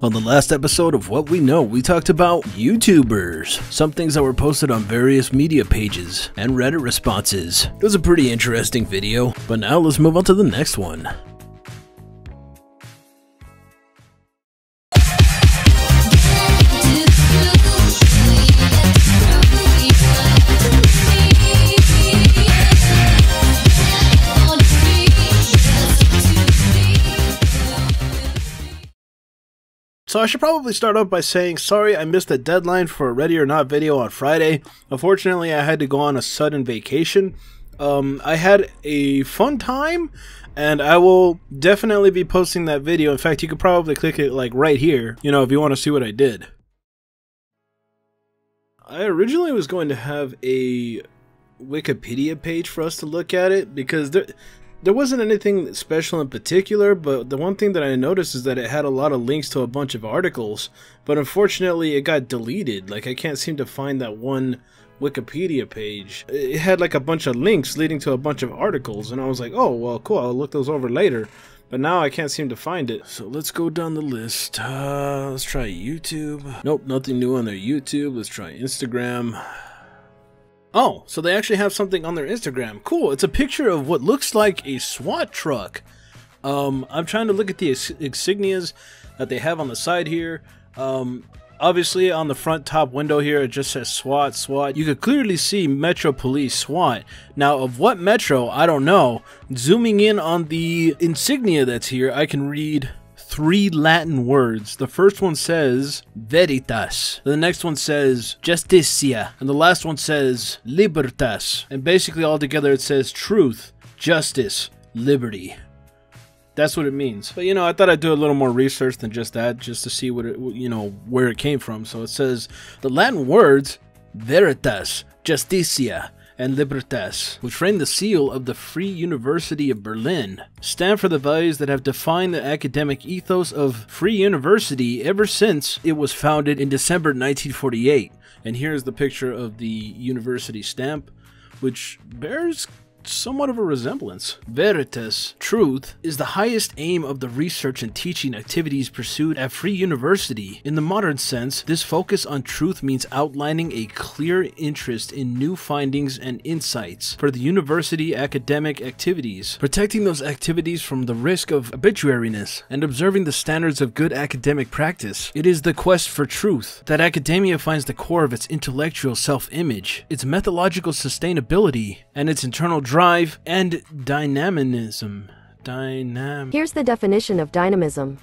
On the last episode of What We Know, we talked about YouTubers, some things that were posted on various media pages, and Reddit responses. It was a pretty interesting video, but now let's move on to the next one. So I should probably start off by saying, sorry I missed the deadline for a Ready or Not video on Friday. Unfortunately, I had to go on a sudden vacation. I had a fun time, and I will definitely be posting that video. In fact, you could probably click it like right here, you know, if you want to see what I did. I originally was going to have a Wikipedia page for us to look at it, because there wasn't anything special in particular, but the one thing that I noticed is that it had a lot of links to a bunch of articles, but unfortunately it got deleted. Like, I can't seem to find that one Wikipedia page. It had like a bunch of links leading to a bunch of articles, and I was like, oh, well, cool, I'll look those over later, but now I can't seem to find it. So let's go down the list. Let's try YouTube. Nope, nothing new on their YouTube. Let's try Instagram. Oh, so they actually have something on their Instagram. Cool, it's a picture of what looks like a SWAT truck. I'm trying to look at the insignias that they have on the side here. Obviously, on the front top window here, it just says SWAT, SWAT. You could clearly see Metro Police SWAT. Now, of what metro, I don't know. Zooming in on the insignia that's here, I can read three Latin words. The first one says veritas, the next one says justitia, and the last one says libertas. And basically all together it says truth, justice, liberty. That's what it means. But you know, I thought I'd do a little more research than just that, just to see what it, you know, where it came from. So it says the Latin words veritas, justitia, and libertas, which frame the seal of the Free University of Berlin, stand for the values that have defined the academic ethos of Free University ever since it was founded in December 1948. And here's the picture of the university stamp, which bears somewhat of a resemblance. Veritas, truth, is the highest aim of the research and teaching activities pursued at Free University. In the modern sense, this focus on truth means outlining a clear interest in new findings and insights for the university academic activities, protecting those activities from the risk of arbitrariness, and observing the standards of good academic practice. It is the quest for truth that academia finds the core of its intellectual self-image, its methodological sustainability, and its internal drive and dynamism. Here's the definition of dynamism: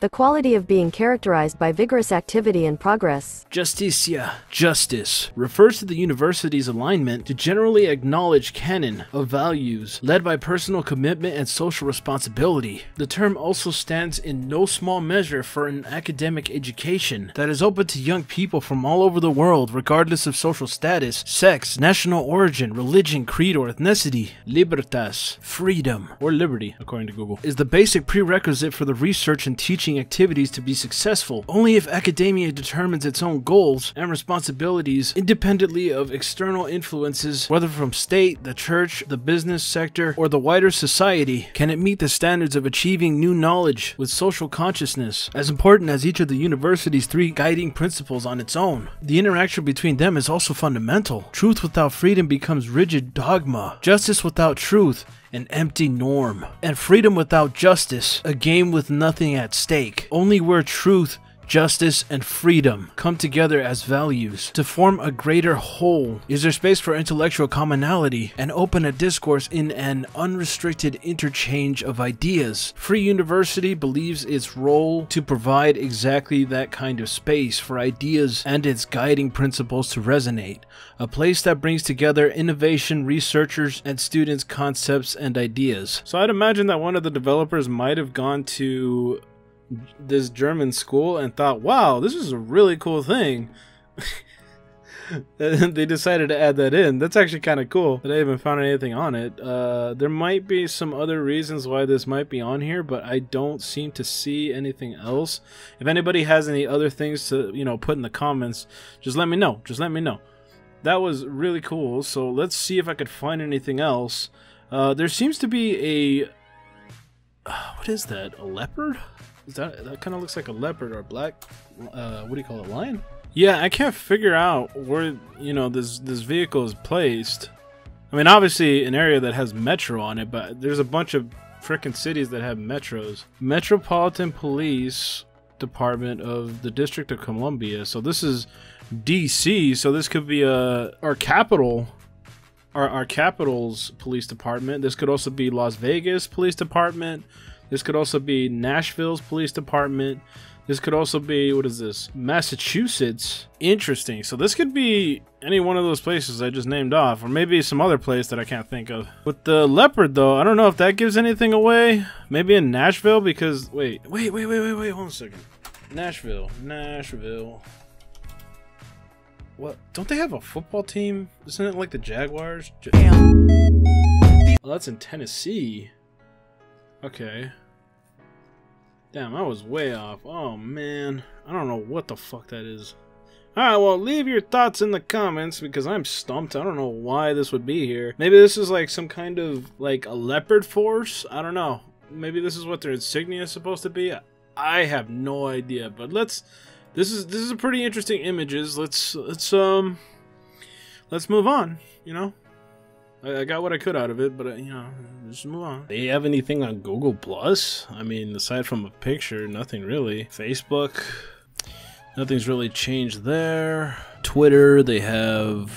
the quality of being characterized by vigorous activity and progress. Justitia, justice, refers to the university's alignment to generally acknowledged canon of values led by personal commitment and social responsibility. The term also stands in no small measure for an academic education that is open to young people from all over the world, regardless of social status, sex, national origin, religion, creed, or ethnicity. Libertas, freedom, or liberty, according to Google, is the basic prerequisite for the research and teaching activities to be successful. Only if academia determines its own goals and responsibilities independently of external influences, whether from state, the church, the business sector, or the wider society, can it meet the standards of achieving new knowledge with social consciousness, as important as each of the university's three guiding principles on its own. The interaction between them is also fundamental. Truth without freedom becomes rigid dogma, justice without truth, an empty norm, and freedom without justice, a game with nothing at stake. Only where truth, justice, and freedom come together as values to form a greater whole is there space for intellectual commonality and open a discourse in an unrestricted interchange of ideas. Free University believes its role to provide exactly that kind of space for ideas and its guiding principles to resonate, a place that brings together innovation, researchers, and students' concepts and ideas. So I'd imagine that one of the developers might have gone to this German school and thought, wow, this is a really cool thing. And they decided to add that in. That's actually kind of cool that I haven't found anything on it. There might be some other reasons why this might be on here, but I don't seem to see anything else. If anybody has any other things to, you know, put in the comments, just let me know. That was really cool. So let's see if I could find anything else. There seems to be a what is that, a leopard? That kind of looks like a leopard or a black, what do you call it, lion? Yeah, I can't figure out where, you know, this vehicle is placed. I mean, obviously an area that has Metro on it, but there's a bunch of frickin' cities that have Metros. Metropolitan Police Department of the District of Columbia. So this is DC, so this could be our capital. Our capital's police department. This could also be Las Vegas Police Department. This could also be Nashville's police department. This could also be, what is this? Massachusetts. Interesting. So this could be any one of those places I just named off, or maybe some other place that I can't think of. With the leopard though, I don't know if that gives anything away. Maybe in Nashville, because wait, hold on a second. Nashville. What? Don't they have a football team? Isn't it like the Jaguars? Well, that's in Tennessee. Okay. Damn, I was way off. Oh, man. I don't know what the fuck that is. Alright, well, leave your thoughts in the comments because I'm stumped. I don't know why this would be here. Maybe this is like some kind of, like, a leopard force? I don't know. Maybe this is what their insignia is supposed to be? I have no idea, but let's... This is a pretty interesting images. Let's move on. You know, I got what I could out of it, but you know, just move on. Do you have anything on Google Plus? I mean, aside from a picture, nothing really. Facebook, nothing's really changed there. Twitter, they have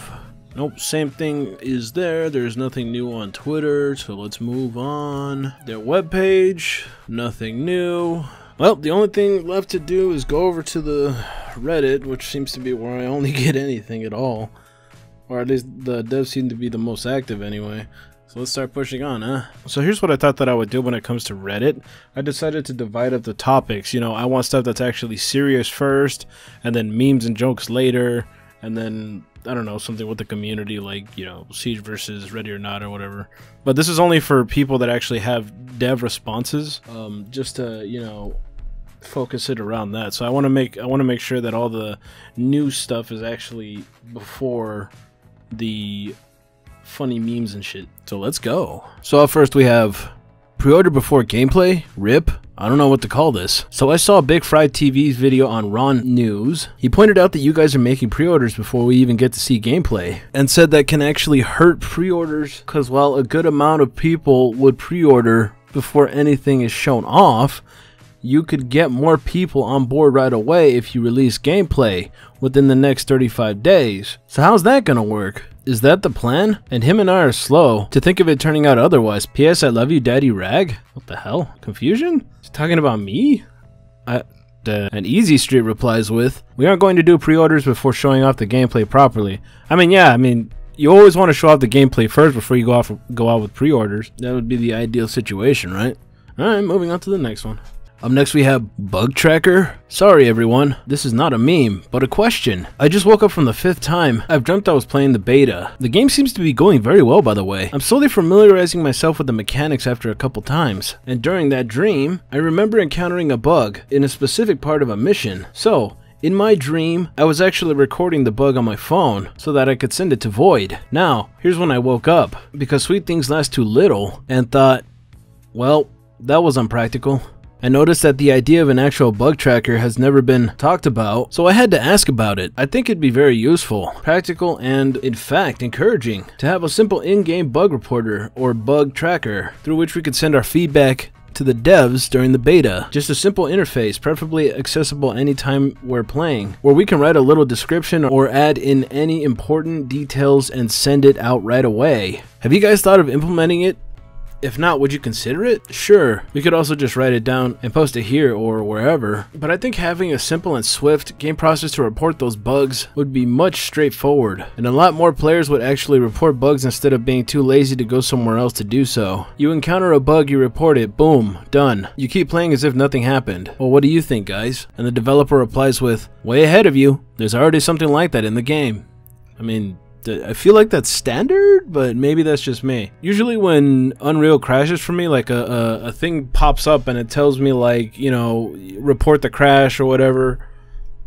nope, same thing is there. There's nothing new on Twitter, so let's move on. Their webpage, nothing new. Well, the only thing left to do is go over to the Reddit, which seems to be where I only get anything at all. Or at least the devs seem to be the most active anyway. So let's start pushing on, huh? So here's what I thought that I would do when it comes to Reddit. I decided to divide up the topics. You know, I want stuff that's actually serious first, and then memes and jokes later, and then, I don't know, something with the community like, you know, Siege versus Ready or Not or whatever. But this is only for people that actually have dev responses, just to, you know, focus it around that. So I want to make sure that all the new stuff is actually before the funny memes and shit. So let's go. So up first we have pre-order before gameplay, RIP. I don't know what to call this. So I saw Big Fry TV's video on Ron News. He pointed out that you guys are making pre-orders before we even get to see gameplay, and said that can actually hurt pre-orders because while a good amount of people would pre-order before anything is shown off, you could get more people on board right away if you release gameplay within the next 35 days. So how's that gonna work? Is that the plan? And him and I are slow to think of it turning out otherwise. P.S. I love you, Daddy Rag. What the hell? Confusion? He's talking about me? And Easy Street replies with, we aren't going to do pre-orders before showing off the gameplay properly. I mean, yeah, I mean, you always want to show off the gameplay first before you go out with pre-orders. That would be the ideal situation, right? Alright, moving on to the next one. Up next we have Bug Tracker. Sorry everyone, this is not a meme, but a question. I just woke up from the 5th time. I've dreamt I was playing the beta. The game seems to be going very well, by the way. I'm slowly familiarizing myself with the mechanics after a couple times. And during that dream, I remember encountering a bug in a specific part of a mission. So, in my dream, I was actually recording the bug on my phone so that I could send it to Void. Now, here's when I woke up, because sweet things last too little, and thought, well, that was unpractical. I noticed that the idea of an actual bug tracker has never been talked about, so I had to ask about it. I think it'd be very useful, practical, and in fact encouraging to have a simple in-game bug reporter or bug tracker through which we could send our feedback to the devs during the beta. Just a simple interface, preferably accessible anytime we're playing, where we can write a little description or add in any important details and send it out right away. Have you guys thought of implementing it? If not, would you consider it? Sure, we could also just write it down and post it here or wherever, but I think having a simple and swift game process to report those bugs would be much straightforward, and a lot more players would actually report bugs instead of being too lazy to go somewhere else to do so. You encounter a bug, you report it, boom, done. You keep playing as if nothing happened. Well, what do you think, guys? And the developer replies with, way ahead of you. There's already something like that in the game. I mean, I feel like that's standard, but maybe that's just me. Usually when Unreal crashes for me, like a thing pops up and it tells me like, you know, report the crash or whatever.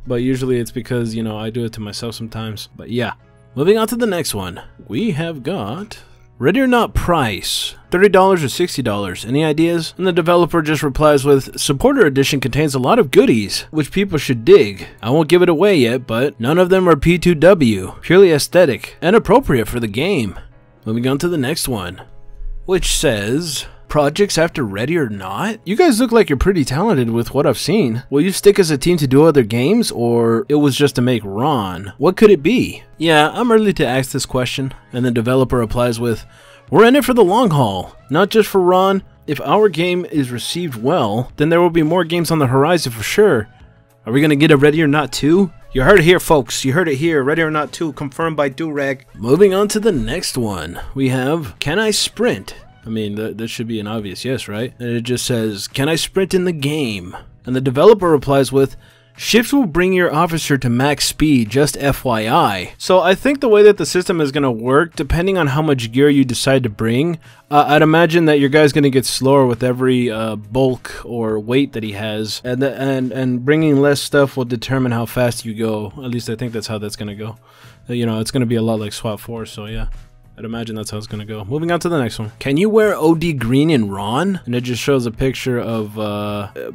But usually it's because, you know, I do it to myself sometimes. But yeah, moving on to the next one. We have got Ready or Not price, $30 or $60, any ideas? And the developer just replies with, Supporter Edition contains a lot of goodies, which people should dig. I won't give it away yet, but none of them are P2W, purely aesthetic and appropriate for the game. Moving on to the next one, which says, Projects after Ready or Not? You guys look like you're pretty talented with what I've seen. Will you stick as a team to do other games, or it was just to make Ron? What could it be? Yeah, I'm early to ask this question. And the developer replies with, We're in it for the long haul, not just for Ron. If our game is received well, then there will be more games on the horizon for sure. Are we gonna get a Ready or Not 2? You heard it here, folks. You heard it here. Ready or Not 2, confirmed by DueRag. Moving on to the next one, we have, Can I sprint? I mean, that should be an obvious yes, right? And it just says, Can I sprint in the game? And the developer replies with, Shifts will bring your officer to max speed, just FYI. So I think the way that the system is going to work, depending on how much gear you decide to bring, I'd imagine that your guy's going to get slower with every bulk or weight that he has. And bringing less stuff will determine how fast you go. At least I think that's how that's going to go. You know, it's going to be a lot like SWAT 4, so yeah. I'd imagine that's how it's gonna go. Moving on to the next one. Can you wear OD green in Ron? And it just shows a picture of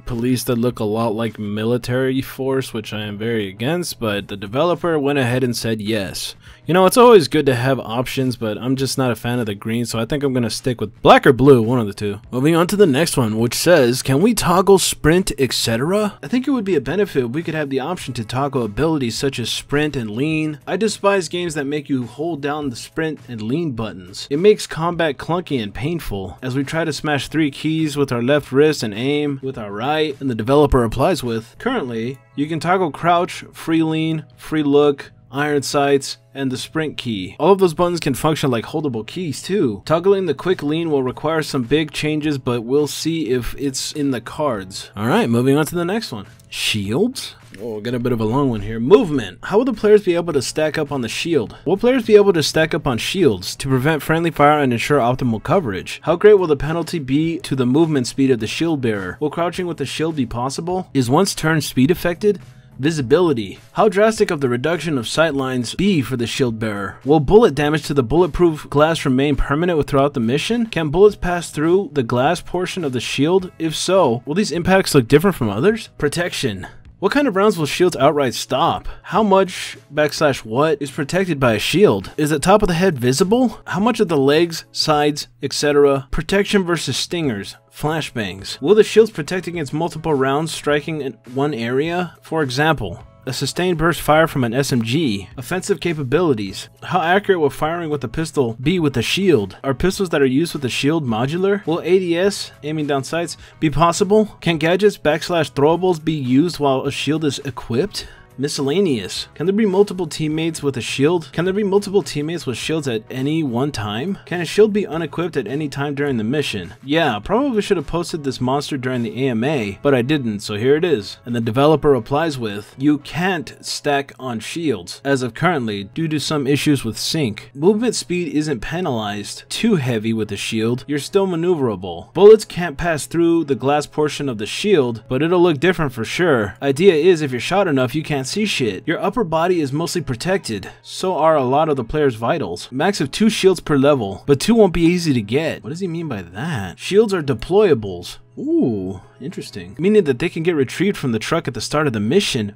police that look a lot like military force, which I am very against, but the developer went ahead and said yes. You know, it's always good to have options, but I'm just not a fan of the green, so I think I'm gonna stick with black or blue, one of the two. Moving on to the next one, which says, Can we toggle sprint, etc.? I think it would be a benefit if we could have the option to toggle abilities such as sprint and lean. I despise games that make you hold down the sprint and lean buttons. It makes combat clunky and painful as we try to smash three keys with our left wrist and aim with our right. And the developer replies with, Currently, you can toggle crouch, free lean, free look, iron sights, and the sprint key. All of those buttons can function like holdable keys too. Toggling the quick lean will require some big changes, but we'll see if it's in the cards. Alright, moving on to the next one. Shields? Oh, got a bit of a long one here. Movement. How will the players be able to stack up on the shield? Will players be able to stack up on shields to prevent friendly fire and ensure optimal coverage? How great will the penalty be to the movement speed of the shield bearer? Will crouching with the shield be possible? Is one's turn speed affected? Visibility. How drastic of the reduction of sightlines be for the shield bearer? Will bullet damage to the bulletproof glass remain permanent throughout the mission? Can bullets pass through the glass portion of the shield? If so, will these impacts look different from others? Protection. What kind of rounds will shields outright stop? How much / what is protected by a shield? Is the top of the head visible? How much of the legs, sides, etc.? Protection versus stingers, flashbangs. Will the shields protect against multiple rounds striking in one area? For example, a sustained burst fire from an SMG. Offensive capabilities. How accurate will firing with a pistol be with a shield? Are pistols that are used with a shield modular? Will ADS, aiming down sights, be possible? Can gadgets / throwables be used while a shield is equipped? Miscellaneous. Can there be multiple teammates with a shield? Can there be multiple teammates with shields at any one time? Can a shield be unequipped at any time during the mission? Yeah, probably should have posted this monster during the AMA, but I didn't, so here it is. And the developer replies with, You can't stack on shields, as of currently, due to some issues with sync. Movement speed isn't penalized too heavy with a shield, you're still maneuverable. Bullets can't pass through the glass portion of the shield, but it'll look different for sure. Idea is, if you're shot enough, you can't see shit. Your upper body is mostly protected, so are a lot of the player's vitals. Max of 2 shields per level, but 2 won't be easy to get. What does he mean by that? Shields are deployables. Ooh, interesting. Meaning that they can get retrieved from the truck at the start of the mission.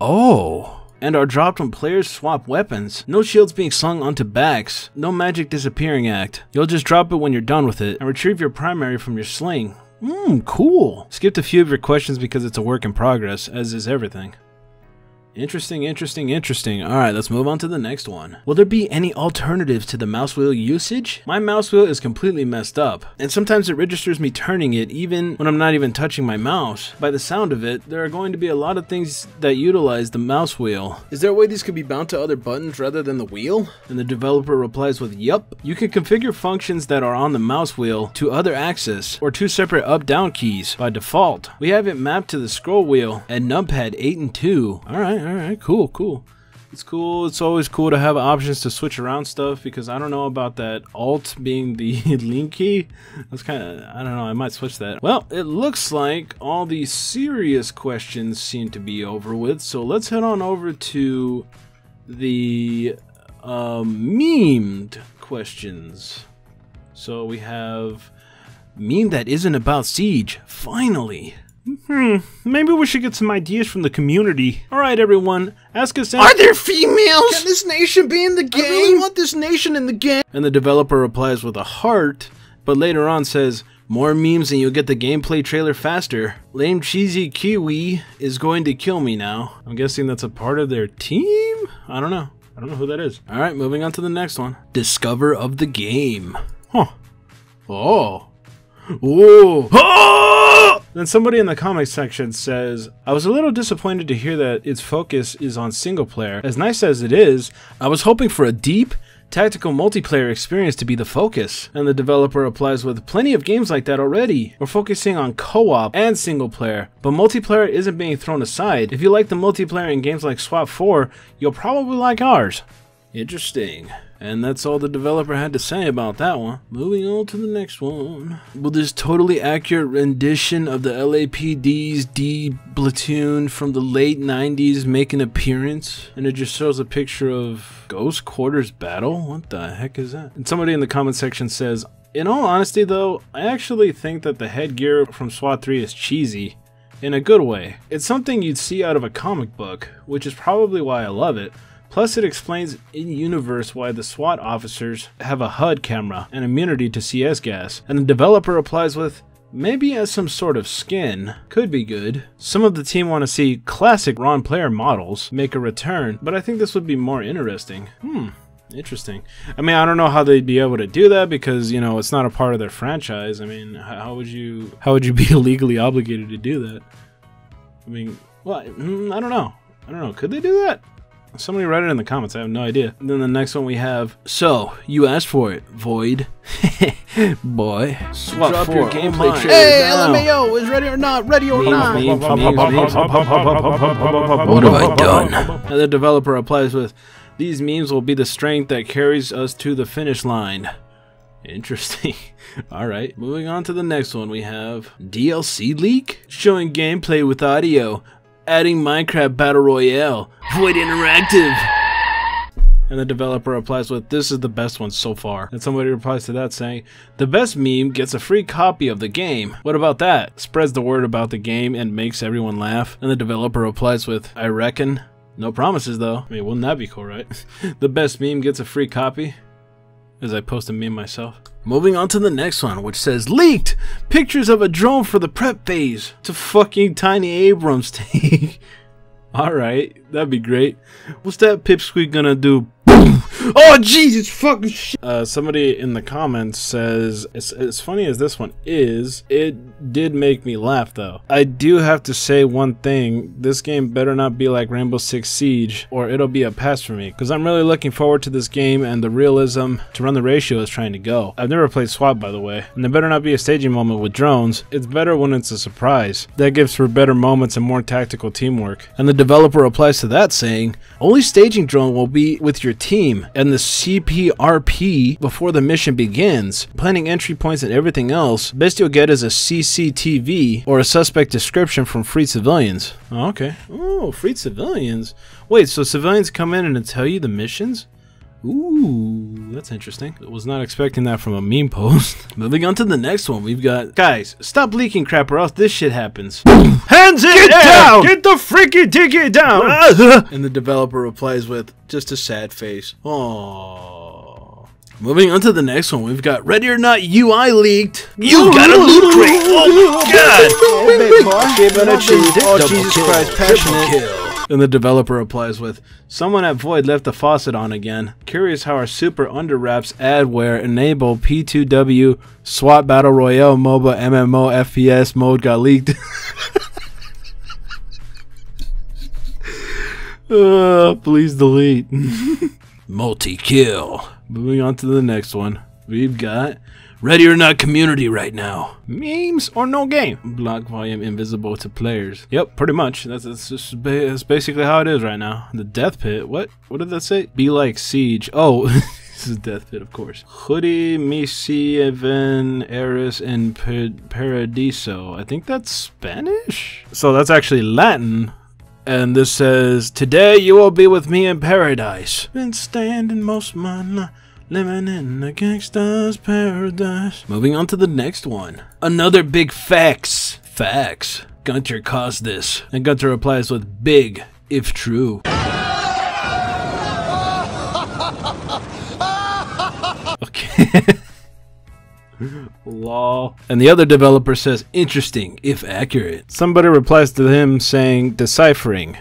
Oh. And are dropped when players swap weapons. No shields being slung onto backs. No magic disappearing act. You'll just drop it when you're done with it and retrieve your primary from your sling. Cool. Skipped a few of your questions because it's a work in progress, as is everything. Interesting. Alright, let's move on to the next one. Will there be any alternatives to the mouse wheel usage? My mouse wheel is completely messed up, and sometimes it registers me turning it even when I'm not even touching my mouse. By the sound of it, there are going to be a lot of things that utilize the mouse wheel. Is there a way these could be bound to other buttons rather than the wheel? And the developer replies with, Yup. You can configure functions that are on the mouse wheel to other axis or two separate up-down keys by default. We have it mapped to the scroll wheel and numpad 8 and 2. Alright, cool. It's cool. It's always cool to have options to switch around stuff, because I don't know about that alt being the lean key. That's kind of, I don't know, I might switch that. Well, it looks like all the serious questions seem to be over with, so let's head on over to the memed questions. So we have meme that isn't about Siege, finally. Maybe we should get some ideas from the community. Alright everyone, ask us- Are there females? Can this nation be in the game? I really want this nation in the game. And the developer replies with a heart, but later on says, more memes and you'll get the gameplay trailer faster. Lame cheesy Kiwi is going to kill me now. I'm guessing that's a part of their team? I don't know. I don't know who that is. Alright, moving on to the next one. Discover of the game. Huh. Oh. Ooh. Oh! Then somebody in the comment section says, I was a little disappointed to hear that its focus is on single player. As nice as it is, I was hoping for a deep, tactical multiplayer experience to be the focus. And the developer replies with, plenty of games like that already. We're focusing on co-op and single player, but multiplayer isn't being thrown aside. If you like the multiplayer in games like SWAT 4, you'll probably like ours. Interesting. And that's all the developer had to say about that one. Moving on to the next one. Will this totally accurate rendition of the LAPD's D Platoon from the late 90s make an appearance? And it just shows a picture of Ghost Quarters Battle? What the heck is that? And somebody in the comment section says, in all honesty though, I actually think that the headgear from SWAT 3 is cheesy. In a good way. It's something you'd see out of a comic book, which is probably why I love it. Plus it explains in-universe why the SWAT officers have a HUD camera and immunity to CS gas. And the developer replies with, maybe as some sort of skin, could be good. Some of the team want to see classic Ron player models make a return, but I think this would be more interesting. Interesting. I mean, I don't know how they'd be able to do that because, you know, it's not a part of their franchise. I mean, how would you be legally obligated to do that? I mean, well, I don't know. Could they do that? Somebody write it in the comments, I have no idea. And then the next one we have, so, you asked for it, Void. Boy. SWAT 4 gameplay trailer. Hey, LMAO, is Ready or Not, Ready or Not. What have I done? And the developer replies with, these memes will be the strength that carries us to the finish line. Interesting. Alright, moving on to the next one we have, DLC leak? Showing gameplay with audio. Adding Minecraft Battle Royale, Void Interactive. And the developer replies with, this is the best one so far. And somebody replies to that saying, the best meme gets a free copy of the game. What about that? Spreads the word about the game and makes everyone laugh. And the developer replies with, I reckon. No promises though. I mean, wouldn't that be cool, right? The best meme gets a free copy. As I post a meme myself. Moving on to the next one, which says, leaked! Pictures of a drone for the prep phase! It's a fucking Tiny Abrams tank. Alright, that'd be great. What's that pipsqueak gonna do? Oh, Jesus fucking shit! Somebody in the comments says, as funny as this one is, it did make me laugh though. I do have to say one thing, this game better not be like Rainbow Six Siege, or it'll be a pass for me, because I'm really looking forward to this game and the realism to run the ratio is trying to go. I've never played SWAT, by the way, and there better not be a staging moment with drones. It's better when it's a surprise. That gives for better moments and more tactical teamwork. And the developer replies to that saying, only staging drone will be with your team and the CPRP before the mission begins, planning entry points and everything else. Best you'll get is a CCTV or a suspect description from freed civilians. Oh, okay. Oh, freed civilians. Wait, so civilians come in and tell you the missions? Ooh, that's interesting. I was not expecting that from a meme post. Moving on to the next one, we've got, guys, stop leaking crap or else this shit happens. Hands in get air! Down! Get the freaking ticket down! And the developer replies with just a sad face. Aww. Moving on to the next one, we've got Ready or Not UI leaked. You got a loot crate! Oh my god! Oh Jesus Christ, passionate. And the developer replies with, someone at Void left the faucet on again. Curious how our super underwraps adware enable P2W SWAT Battle Royale MOBA MMO FPS mode got leaked. Please delete. Multi-kill. Moving on to the next one. We've got Ready or Not community right now. Memes or no game. Block volume invisible to players. Yep, pretty much. That's basically how it is right now. The death pit. What? What did that say? Be like Siege. Oh, this is death pit, of course. Hoodie, Misi, Evan, Eris, and Paradiso. I think that's Spanish? So that's actually Latin. And this says, today you will be with me in paradise. Been standing most of my life. Living in the gangsta's paradise. Moving on to the next one. Another big facts. Facts. Gunter caused this. And Gunter replies with big, if true. Okay. Lol. And the other developer says, interesting, if accurate. Somebody replies to him saying, deciphering.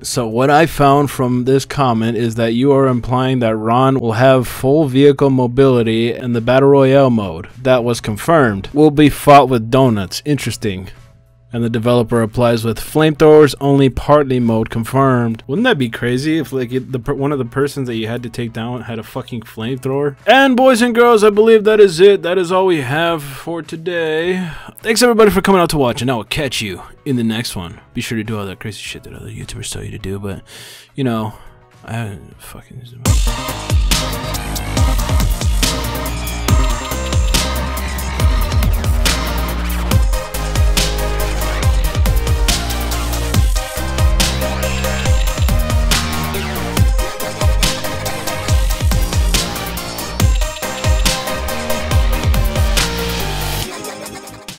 So what I found from this comment is that you are implying that Ron will have full vehicle mobility in the Battle Royale mode. That was confirmed. Will be fought with donuts. Interesting. And the developer replies with flamethrowers only partly mode confirmed. Wouldn't that be crazy if like one of the persons that you had to take down had a fucking flamethrower? And boys and girls, I believe that is it. That is all we have for today. Thanks everybody for coming out to watch, and I will catch you in the next one. Be sure to do all that crazy shit that other YouTubers tell you to do, but you know, I fucking